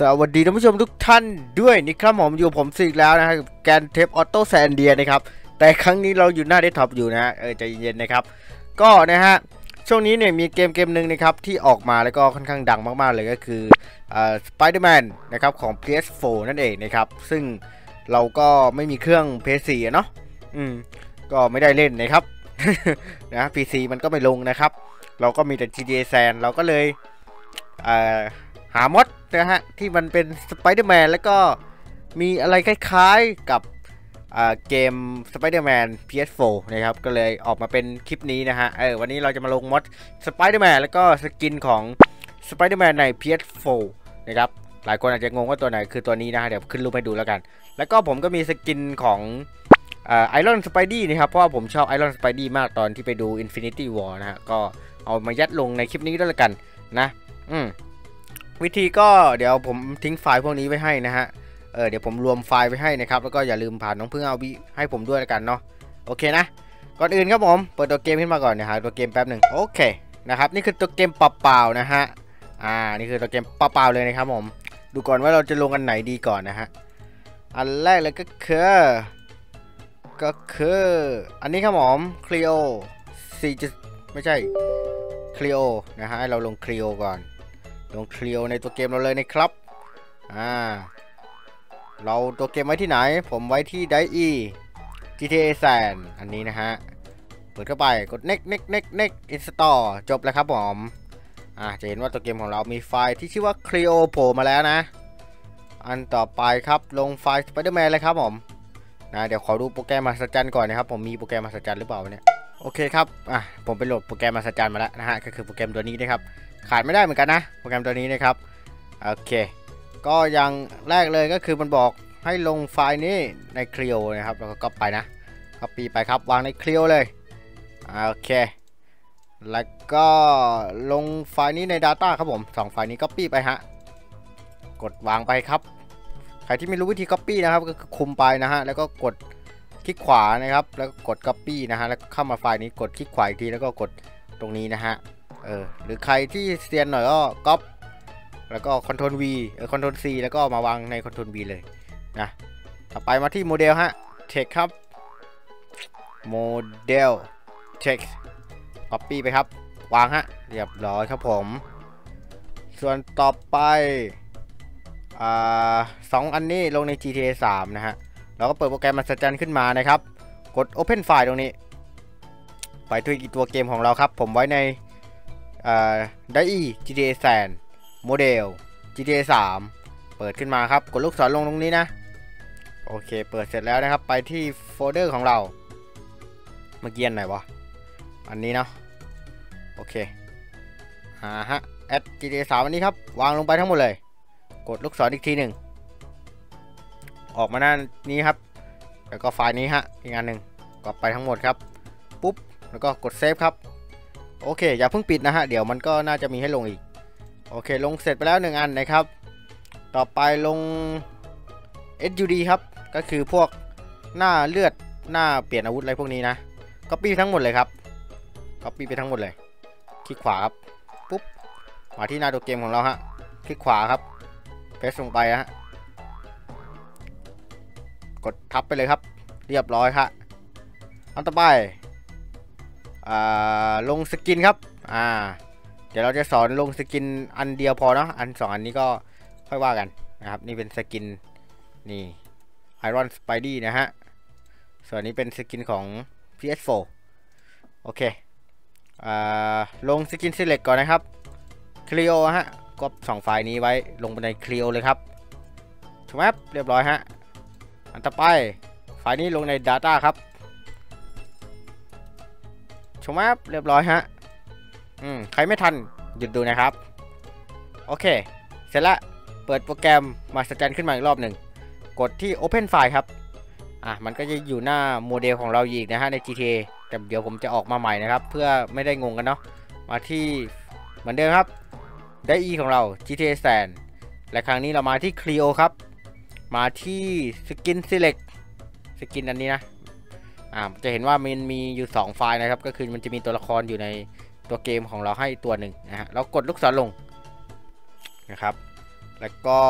สวัสดีท่านผู้ชมทุกท่านด้วยนะครับผมอยู่ผมซิกแล้วนะครับแกนเทปออโต้แซนเดียนะครับแต่ครั้งนี้เราอยู่หน้าเดสก์ท็อปอยู่นะใจเย็นๆนะครับก็นะฮะช่วงนี้เนี่ยมีเกมหนึ่งนะครับที่ออกมาแล้วก็ค่อนข้างดังมากๆเลยก็คือSpider-Man นะครับของ PS4 นั่นเองนะครับซึ่งเราก็ไม่มีเครื่อง PS4 เนาะก็ไม่ได้เล่นนะครับ นะ PC มันก็ไม่ลงนะครับเราก็มีแต่ GTA San เราก็เลยหามดนะฮะที่มันเป็น Spider-Man แล้วก็มีอะไรคล้ายๆกับเกม Spider-Man PS4 นะครับก็เลยออกมาเป็นคลิปนี้นะฮะวันนี้เราจะมาลงมด Spider-Man แล้วก็สกินของ Spider-Man ใน PS4 นะครับหลายคนอาจจะงงว่าตัวไหนคือตัวนี้นะฮะเดี๋ยวขึ้นรูปให้ดูแล้วกันแล้วก็ผมก็มีสกินของไอรอนสไปดี้นะครับเพราะว่าผมชอบไอรอนสไปดี้มากตอนที่ไปดู Infinity War นะฮะก็เอามายัดลงในคลิปนี้ด้วยละกันนะวิธีก็เดี๋ยวผมทิ้งไฟล์พวกนี้ไว้ให้นะฮะเดี๋ยวผมรวมไฟล์ไว้ให้นะครับแล้วก็อย่าลืมผ่านน้องเพิ่งเอาวิให้ผมด้วยละกันเนาะโอเคนะก่อนอื่นครับผมเปิดตัวเกมขึ้นมาก่อนนะฮะตัวเกมแป๊บหนึ่งโอเคนะครับนี่คือตัวเกมเปล่าๆนะฮะนี่คือตัวเกมเปล่าๆเลยนะครับผมดูก่อนว่าเราจะลงอันไหนดีก่อนนะฮะอันแรกเลยก็คืออันนี้ครับผมคลีโอ4ไม่ใช่คลีโอนะฮะเราลงคลีโอก่อนลงคลีโอในตัวเกมเราเลยนะครับเราตัวเกมไว้ที่ไหนผมไว้ที่ไดอี GTA San อันนี้นะฮะเปิดเข้าไปกด next install จบแล้วครับผมจะเห็นว่าตัวเกมของเรามีไฟล์ที่ชื่อว่าคลีโอโผล่มาแล้วนะอันต่อไปครับลงไฟล์ Spider-Man เลยครับผมนะเดี๋ยวขอดูโปรแกรมมหัศจรรย์ก่อนนะครับผมมีโปรแกรมมหัศจรรย์หรือเปล่าเนี่ยโอเคครับผมไปโหลดโปรแกรมมหัศจรรย์มาแล้วนะฮะก็คือโปรแกรมตัวนี้นะครับขาดไม่ได้เหมือนกันนะโปรแกรมตัวนี้นะครับโอเคก็อย่างแรกเลยก็คือมันบอกให้ลงไฟล์นี้ในคลีโอนะครับแล้วก็ก๊อปไปนะก๊อปปี้ไปครับวางในคลีโอเลยโอเคแล้วก็ลงไฟล์นี้ใน Data ครับผม2ไฟล์นี้ก๊อปปี้ไปฮะกดวางไปครับใครที่ไม่รู้วิธี Copy นะครับก็คือคุมไปนะฮะแล้วก็กดคลิกขวานะครับแล้วก็กด Copy นะฮะแล้วเข้ามาไฟล์นี้กดคลิกขวาอีกทีแล้วก็กดตรงนี้นะฮะหรือใครที่เซียนหน่อยก็ก๊อปแล้วก็ Ctrl V Ctrl C แล้วก็มาวางใน Ctrl V เลยนะต่อไปมาที่โมเดลฮะ Text ครับโมเดล Text Copy ไปครับวางฮะเรียบร้อยครับผมส่วนต่อไป2อันนี้ลงใน GTA 3 นะฮะเราก็เปิดโปรแกรมมหัศจรรย์ขึ้นมานะครับกด Open File ตรงนี้ไปที่ตัวเกมของเราครับผมไว้ในDAI GTA San Model GTA 3เปิดขึ้นมาครับกดลูกศรลงตรงนี้นะโอเคเปิดเสร็จแล้วนะครับไปที่โฟลเดอร์ของเราเมื่อกี้อันไหนวะอันนี้เนาะโอเคฮะ Add GTA 3 อันนี้ครับวางลงไปทั้งหมดเลยกดลูกศรอีกทีหนึ่งออกมาหน้านี้ครับแล้วก็ไฟล์นี้ฮะอีกอันหนึ่งกดไปทั้งหมดครับปุ๊บแล้วก็กดเซฟครับโอเคอย่าเพิ่งปิดนะฮะเดี๋ยวมันก็น่าจะมีให้ลงอีกโอเคลงเสร็จไปแล้ว1 อันนะครับต่อไปลง HUD ครับก็คือพวกหน้าเลือดหน้าเปลี่ยนอาวุธอะไรพวกนี้นะก็ปี้ทั้งหมดเลยครับก็ปี้ไปทั้งหมดเลยคลิกขวาครับปุ๊บมาที่หน้าตัวเกมของเราฮะคลิกขวาครับเพสลงไปฮะกดทับไปเลยครับเรียบร้อยครับอันต่อไปลงสกินครับเดี๋ยวเราจะสอนลงสกินอันเดียวพอเนาะอัน2อันนี้ก็ค่อยว่ากันนะครับนี่เป็นสกินนี่ Iron Spidey นะฮะส่วนนี้เป็นสกินของ PS4 โอเคลงสกิน select ก่อนนะครับ Cleo ฮะก็2ไฟล์นี้ไว้ลงไปในคลีโอเลยครับถูกไหมเรียบร้อยฮะอันต่อไปไฟล์นี้ลงใน Data ครับถูกไหมเรียบร้อยฮะใครไม่ทันหยุดดูนะครับโอเคเสร็จละเปิดโปรแกรมมาสแกนขึ้นมาอีกรอบหนึ่งกดที่ Open File ครับมันก็จะอยู่หน้าโมเดลของเราอีกนะฮะใน GTA แต่เดี๋ยวผมจะออกมาใหม่นะครับเพื่อไม่ได้งงกันเนาะมาที่เหมือนเดิมครับได้ E ของเรา GTA San และครั้งนี้เรามาที่ Cleo ครับมาที่ Skin Select สกินอันนี้นะจะเห็นว่ามันมีอยู่2ไฟล์นะครับก็คือมันจะมีตัวละครอยู่ในตัวเกมของเราให้ตัวหนึ่งนะฮะเรากดลูกศรลงนะครับ แล้วก็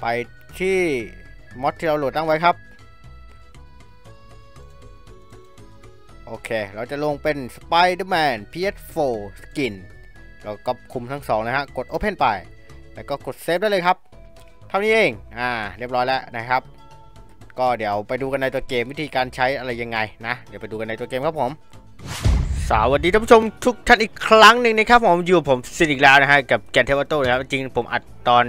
ไปที่ม็อดที่เราโหลดตั้งไว้ครับโอเคเราจะลงเป็น Spider-Man PS4 Skin เราก็คุมทั้งสองนะฮะกด Open ไปแล้วก็กดเซฟได้เลยครับเท่านี้เองเรียบร้อยแล้วนะครับก็เดี๋ยวไปดูกันในตัวเกมวิธีการใช้อะไรยังไงนะเดี๋ยวไปดูกันในตัวเกมครับผมสวัสดีท่านผู้ชมทุกท่านอีกครั้งหนึ่งนะครับผมอยู่ผมซินอีกแล้วนะฮะกับแกนเทวโต้นะครับจริงผมอัดตอน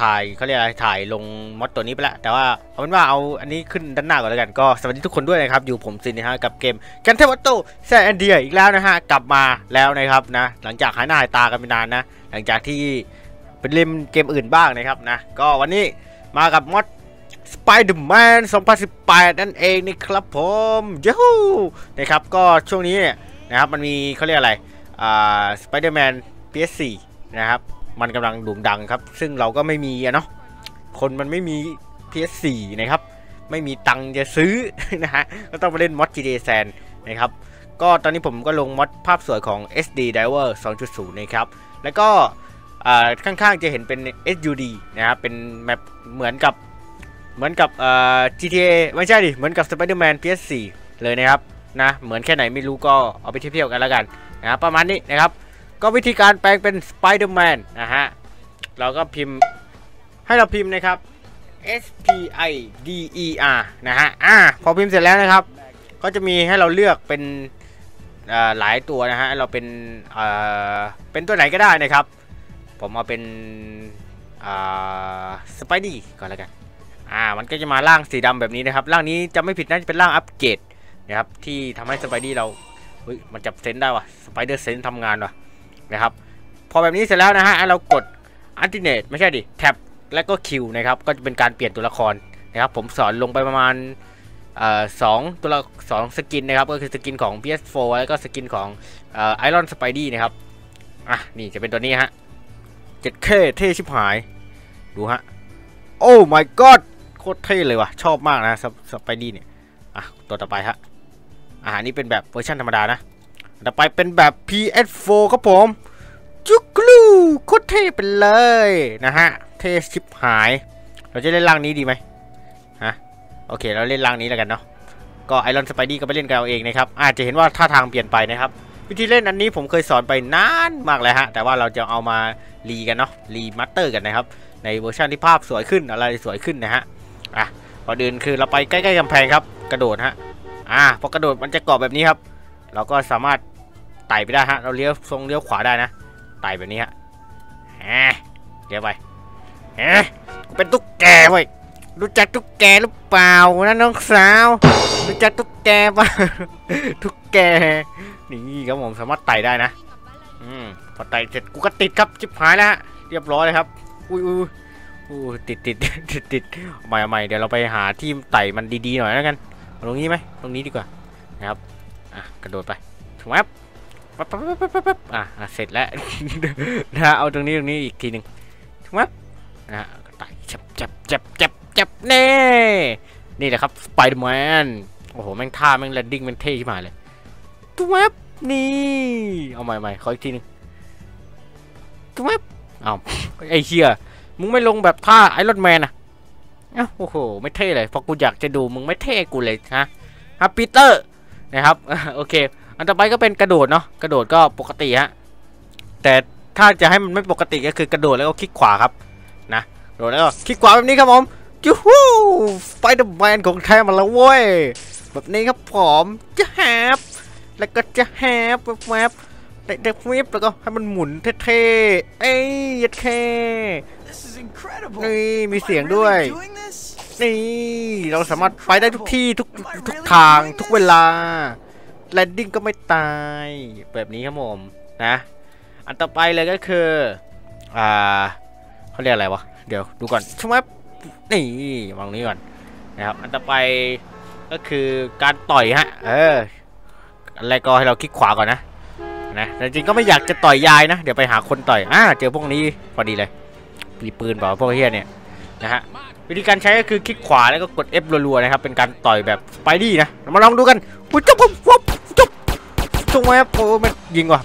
ถ่ายเขาเรียกอะไรถ่ายลงม็อดตัวนี้ไปแล้วแต่ว่าเอาเป็นว่าเอาอันนี้ขึ้นด้านหน้าก่อนแล้วกันก็สวัสดีทุกคนด้วยนะครับอยู่ผมซินนะฮะกับเกมแกนเทวโต้แซนเดียอีกแล้วนะฮะกลับมาแล้วนะครับนะหลังจากหายหน้าหายตากันไปนานนะหลังจากที่เป็นเล่นเกมอื่นบ้างนะครับนะก็วันนี้มากับม็อดSpider-Man 2018 นั่นเองนี่ครับผมยูฮูนะครับก็ช่วงนี้เนี่ยนะครับมันมีเขาเรียกอะไรSpider-Man PS4 นะครับมันกำลังโด่งดังครับซึ่งเราก็ไม่มีเนาะคนมันไม่มี PS4 นะครับไม่มีตังจะซื้อนะฮะก็ต้องมาเล่นม็อด GTA Sand นะครับก็ตอนนี้ผมก็ลงม็อดภาพสวยของ SD Diver 2.0 นะครับแล้วก็ข้างๆจะเห็นเป็น HUD นะครับเป็นแมปเหมือนกับGTA ไม่ใช่ดิเหมือนกับ Spider-Man PS4 เลยนะครับนะเหมือนแค่ไหนไม่รู้ก็เอาไปเทียบกันแล้วกันนะประมาณนี้นะครับก็วิธีการแปลงเป็น Spider-Man นะฮะเราก็พิมพ์ให้เราพิมพ์นะครับ S P I D E R นะฮะพอพิมพ์เสร็จแล้วนะครับก็จะมีให้เราเลือกเป็นหลายตัวนะฮะเราเป็นตัวไหนก็ได้นะครับผมเอาเป็นสไปดี้ก่อนแล้วกันมันก็จะมาร่างสีดำแบบนี้นะครับร่างนี้จะไม่ผิดน่าจะเป็นร่างอัปเกรดนะครับที่ทำให้สไปดี้เรามันจับเซนได้ว่ะสไปเดอร์เซนทำงานว่ะนะครับพอแบบนี้เสร็จแล้วนะฮะเรากดอัลติเนตไม่ใช่ดิแท็บและก็คิวนะครับก็จะเป็นการเปลี่ยนตัวละครนะครับผมสอนลงไปประมาณ2 สกินนะครับก็คือสกินของ PS4 แล้วก็สกินของไอรอนสไปดี้นะครับนี่จะเป็นตัวนี้ฮะ 7K เท่ชิบหายดูฮะโอ้ my godโคตรเท่เลยว่ะชอบมากนะสไปดี้เนี่ยตัวต่อไปฮะอันนี้เป็นแบบเวอร์ชันธรรมดานะต่อไปเป็นแบบ PS4 ครับผมจุกลูโคตรเท่ไปเลยนะฮะเท่ชิบหายเราจะเล่นร่างนี้ดีไหมฮะโอเคเราเล่นร่างนี้แล้วกันเนาะก็ไอรอนสไปดี้ก็ไปเล่นกันเอาเองนะครับอาจจะเห็นว่าท่าทางเปลี่ยนไปนะครับวิธีเล่นอันนี้ผมเคยสอนไปนานมากเลยฮะแต่ว่าเราจะเอามารีกันเนาะรีมัตเตอร์กันนะครับในเวอร์ชันที่ภาพสวยขึ้นอะไรสวยขึ้นนะฮะก่อนอื่นคือเราไปใกล้ๆกำแพงครับกระโดดฮะพอกระโดดมันจะเกาะแบบนี้ครับเราก็สามารถไต่ไปได้ฮะเราเลี้ยวทรงเลี้ยวขวาได้นะไต่แบบนี้ฮะเดี๋ยวไปกูเป็นตุ๊กแกเว้ยรู้จักตุ๊กแกหรือเปล่านะน้องสาวรู้จักตุ๊กแกป่ะตุ๊กแกนี่ครับผมสามารถไต่ได้นะพอไต่เสร็จกูก็ติดครับชิบหายแล้วฮะเรียบร้อยเลยครับอุ้ยติดใหม่เดี๋ยวเราไปหาที่ไต่มันดีๆหน่อยแล้วกันตรงนี้ไหมตรงนี้ดีกว่านะครับกระโดดไปถูกไหมปั๊บเสร็จแล้วนะเอาตรงนี้อีกทีหนึ่งถูกไหมนะไต่จับเน่นี่แหละครับสไปเดอร์แมนโอ้โหแม่งท่าแม่งแลนดิ้งแม่งเท่ขึ้นมาเลยถูกไหมนี่เอาใหม่ขออีกทีหนึ่งถูกไหมอ้าวไอ้เหี้ยมึงไม่ลงแบบท่าไอรอนแมนนะโอ้โหไม่เท่เลยพอกูอยากจะดูมึงไม่เท่กูเลยฮะปีเตอร์นะครับโอเคอันต่อไปก็เป็นกระโดดเนาะกระโดดก็ปกติฮะแต่ถ้าจะให้มันไม่ปกติก็คือกระโดดแล้วก็คลิกขวาครับนะกระโดดแล้วก็คลิกขวาแบบนี้ครับผมยูฮูสไปเดอร์แมนของแท้มาแล้วเว้ยแบบนี้ครับผมจะแฮปแล้วก็จะแฮปแบบแต่คลิปแล้วก็ให้มันหมุนเท่ๆยัดแค่นี่มีเสียงด้วยนี่เราสามารถไปได้ทุกที่ทุกทางทุกเวลาแลนดิ้งก็ไม่ตายแบบนี้ครับผมนะอันต่อไปเลยก็คือเขาเรียกอะไรวะเดี๋ยวดูก่อนช่วงแป๊บนี่วางนี้ก่อนนะครับอันต่อไปก็คือการต่อยฮะอะไรก็ให้เราคลิกขวาก่อนนะจริงก็ไม่อยากจะต่อยยายนะเดี๋ยวไปหาคนต่อยเจอพวกนี้พอดีเลยมีปืนเปล่าพวกเฮียเนี่ยนะฮะวิธีการใช้ก็คือคลิกขวาแล้วก็กด F รัวๆนะครับเป็นการต่อยแบบสไปดี้นะมาลองดูกันจบตรงไหนมันยิงว่ะ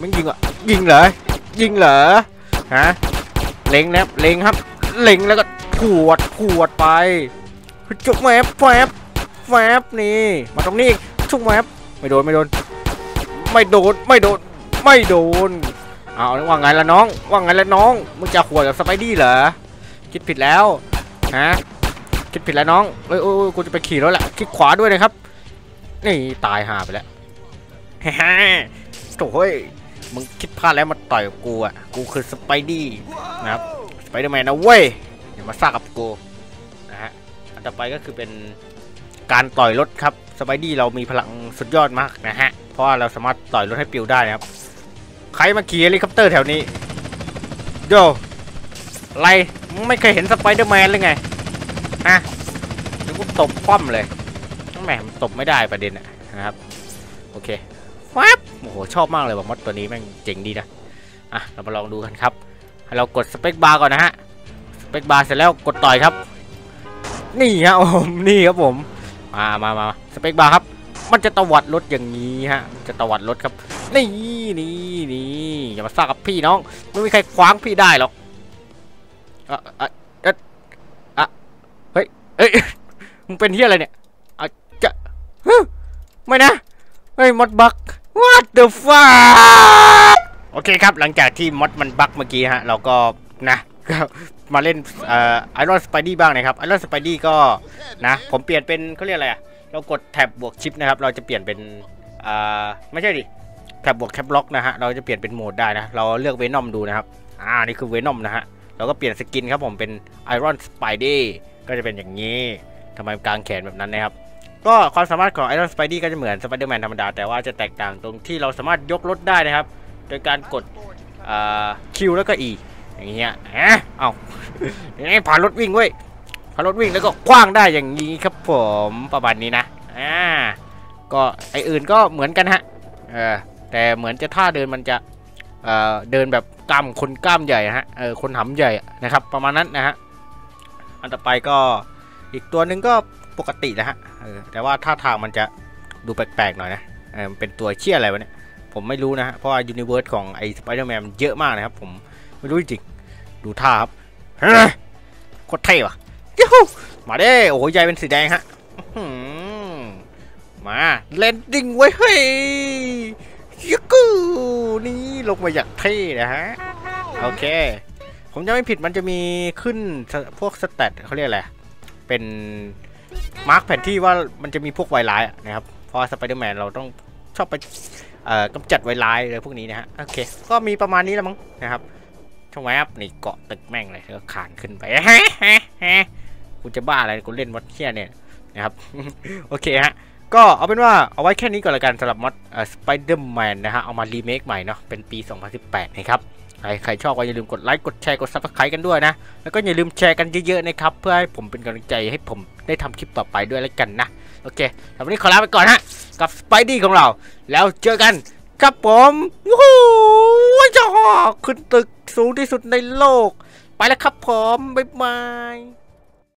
ยิงเหรอฮะ เล็งแล้วเล็งครับเล็งแล้วก็ขวดไปจุกแวบแวบนี่มาตรงนี้จุกแวบไม่โดนเอาว่าไงล่ะน้องมึงจะขวดกับสไปดี้เหรอคิดผิดแล้วฮะคิดผิดแล้วน้องเอ้ยกูจะไปขี่รถแหละคิดขวาด้วยนะครับนี่ตายห่าไปแล้วเฮ้ยโถ่มึงคิดพลาดแล้วมาต่อยกูอ่ะกูคือสไปดี้นะครับสไปเดอร์แมนนะเว้ยอย่ามาซ่ากับกูนะฮะอันต่อไปก็คือเป็นการต่อยรถครับสไปดี้เรามีพลังสุดยอดมากนะฮะเพราะเราสามารถต่อยรถให้ปลิวได้นะครับใครมาขี่เฮลิคอปเตอร์แถวนี้โย่ไรไม่เคยเห็นสไปเดอร์แมนเลยไงฮะเดี๋ยวกูตบป้อมเลยแหมตบไม่ได้ประเด็นนะครับโอเคว้าวโอ้โหชอบมากเลยว่ะมอสตัวนี้แม่งเจ๋งดีนะอ่ะเรามาลองดูกันครับให้เรากดสเปคบาร์ก่อนนะฮะสเปคบาร์เสร็จแล้วกดต่อยครับนี่ฮะผมนี่ครับผมมาสเปคบาร์ครับมันจะตวัดรถอย่างนี้ฮะจะตวัดรถครับนี่อย่ามาซ่ากับพี่น้องไม่มีใครขวางพี่ได้หรอกเฮ้ยมึงเป็นเฮียอะไรเนี่ยจะไม่นะเฮ้ยมดบัก what the fuck โอเคครับหลังจากที่มดมันบักเมื่อกี้ฮะเราก็นะมาเล่นไอรอนสไปดี้บ้างนะครับไอรอนสไปดี้ก็นะผมเปลี่ยนเป็นเขาเรียกอะไรอะเรากดแท็บบวกชิปนะครับเราจะเปลี่ยนเป็นไม่ใช่ดิแท็บบวกแคปล็อกนะฮะเราจะเปลี่ยนเป็นโหมดได้นะเราเลือกเวนอมดูนะครับนี่คือเวนอมนะฮะเราก็เปลี่ยนสกินครับผมเป็นไอรอนสไปดี้ก็จะเป็นอย่างนี้ทำไมกลางแขนแบบนั้นนะครับก็ความสามารถของไอรอนสไปดี้ก็จะเหมือนสไปเดอร์แมนธรรมดาแต่ว่าจะแตกต่างตรงที่เราสามารถยกรถได้นะครับโดยการกดคิวแล้วก็ E อย่างเงี้ยเอานี่ผ่านรถวิ่งเว้ยผ่านรถวิ่งแล้วก็คว้างได้อย่างนี้ครับผมประมาณนี้นะก็ไออื่นก็เหมือนกันฮะแต่เหมือนจะท่าเดินมันจะเดินแบบกล้ามคนกล้ามใหญ่ฮะคนหำใหญ่นะครับประมาณนั้นนะฮะอันต่อไปก็อีกตัวหนึ่งก็ปกตินะฮะแต่ว่าท่าทางมันจะดูแปลกๆหน่อยนะเป็นตัวเชี่ยอะไรวะเนี่ยผมไม่รู้นะฮะเพราะว่ายูนิเวิร์สของไอ้สไปเดอร์แมนเยอะมากนะครับผมไม่รู้จริงดูท่าครับโคตรเท่ว่ะมาเด้โอ้โหใหญ่เป็นสีแดงฮะมาแลนดิ้งไว้เฮ้ยยูกูนี่ลงมาอย่างเท่นะฮะโอเคผมจะไม่ผิดมันจะมีขึ้นพวกสเตตเขาเรียกอะไรเป็นมาร์คแผนที่ว่ามันจะมีพวกไวรัสนะครับเพราะสไปเดอร์แมนเราต้องชอบไปกำจัดไวรัสอะไรพวกนี้นะฮะโอเคก็มีประมาณนี้แล้วมั้งนะครับช่องแวบนี่เกาะตึกแม่งเลยแล้วขานขึ้นไปกูจะบ้าอะไรกูเล่นมอดเที่ยเนี่ยนะครับโอเคฮะก็เอาเป็นว่าเอาไว้แค่นี้ก่อนละกันสำหรับมอดสไปเดอร์แมนนะฮะเอามารีเมคใหม่เนาะเป็นปี 2018 นะครับใครชอบก็อย่าลืมกดไลค์กดแชร์กด Subscribe กันด้วยนะแล้วก็อย่าลืมแชร์กันเยอะๆนะครับเพื่อให้ผมเป็นกำลังใจให้ผมได้ทำคลิปต่อไปด้วยแล้วกันนะโอเควันนี้ขอลาไปก่อนฮะกับสไปดี้ของเราแล้วเจอกันครับผมวู้ฮู้ขึ้นตึกสูงที่สุดในโลกไปแล้วครับผมบ๊ายบาย